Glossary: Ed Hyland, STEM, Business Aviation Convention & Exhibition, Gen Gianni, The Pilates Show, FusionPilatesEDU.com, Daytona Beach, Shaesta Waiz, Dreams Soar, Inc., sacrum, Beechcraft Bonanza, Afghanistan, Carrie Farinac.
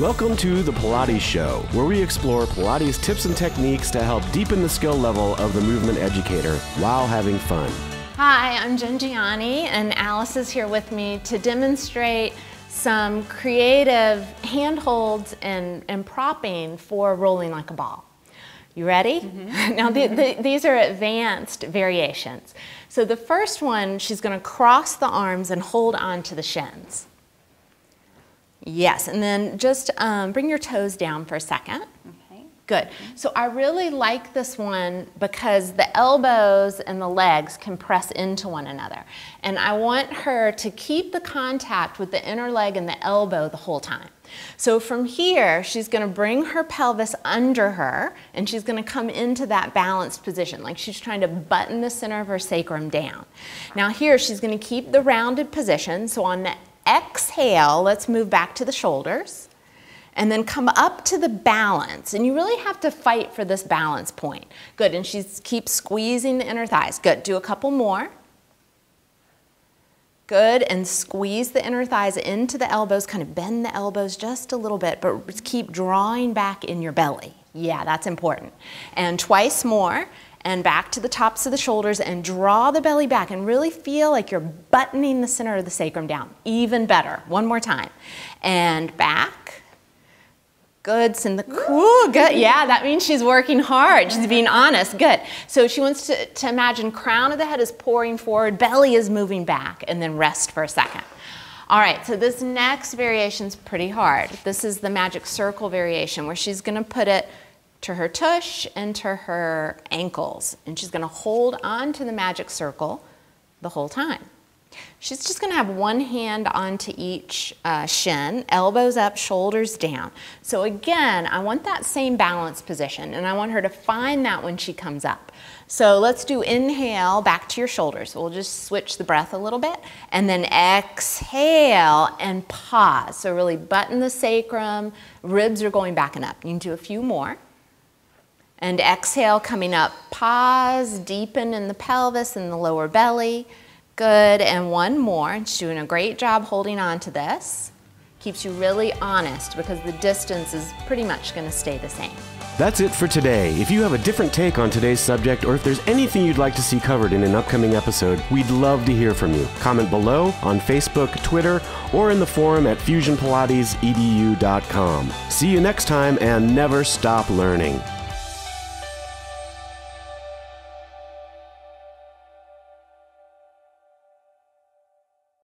Welcome to the Pilates Show, where we explore Pilates tips and techniques to help deepen the skill level of the movement educator while having fun. Hi, I'm Gen Gianni, and Alice is here with me to demonstrate some creative handholds and propping for rolling like a ball. You ready? Mm-hmm. Now these are advanced variations. So the first one, she's going to cross the arms and hold on to the shins. Yes, and then just bring your toes down for a second. Okay. Good. So I really like this one because the elbows and the legs can press into one another. And I want her to keep the contact with the inner leg and the elbow the whole time. So from here, she's going to bring her pelvis under her, and she's going to come into that balanced position, like she's trying to button the center of her sacrum down. Now here, she's going to keep the rounded position, so on the exhale, let's move back to the shoulders and then come up to the balance. And you really have to fight for this balance point. Good, and she keeps squeezing the inner thighs. Good, do a couple more. Good, and squeeze the inner thighs into the elbows, kind of bend the elbows just a little bit, but keep drawing back in your belly. Yeah, that's important. And twice more. And back to the tops of the shoulders and draw the belly back and really feel like you're buttoning the center of the sacrum down. Even better. One more time. And back. Good. Send the cool. Good. Yeah, that means she's working hard. She's being honest. Good. So she wants to imagine crown of the head is pouring forward, belly is moving back, and then rest for a second. All right, so this next variation is pretty hard. This is the magic circle variation where she's going to put it to her tush and to her ankles. And she's going to hold on to the magic circle the whole time. She's just going to have one hand onto each shin, elbows up, shoulders down. So again, I want that same balance position, and I want her to find that when she comes up. So let's do inhale back to your shoulders. We'll just switch the breath a little bit, and then exhale and pause. So really button the sacrum, ribs are going back and up. You can do a few more. And exhale, coming up, pause, deepen in the pelvis and the lower belly. Good, and one more. She's doing a great job holding on to this. Keeps you really honest because the distance is pretty much going to stay the same. That's it for today. If you have a different take on today's subject, or if there's anything you'd like to see covered in an upcoming episode, we'd love to hear from you. Comment below on Facebook, Twitter, or in the forum at FusionPilatesEDU.com. See you next time, and never stop learning.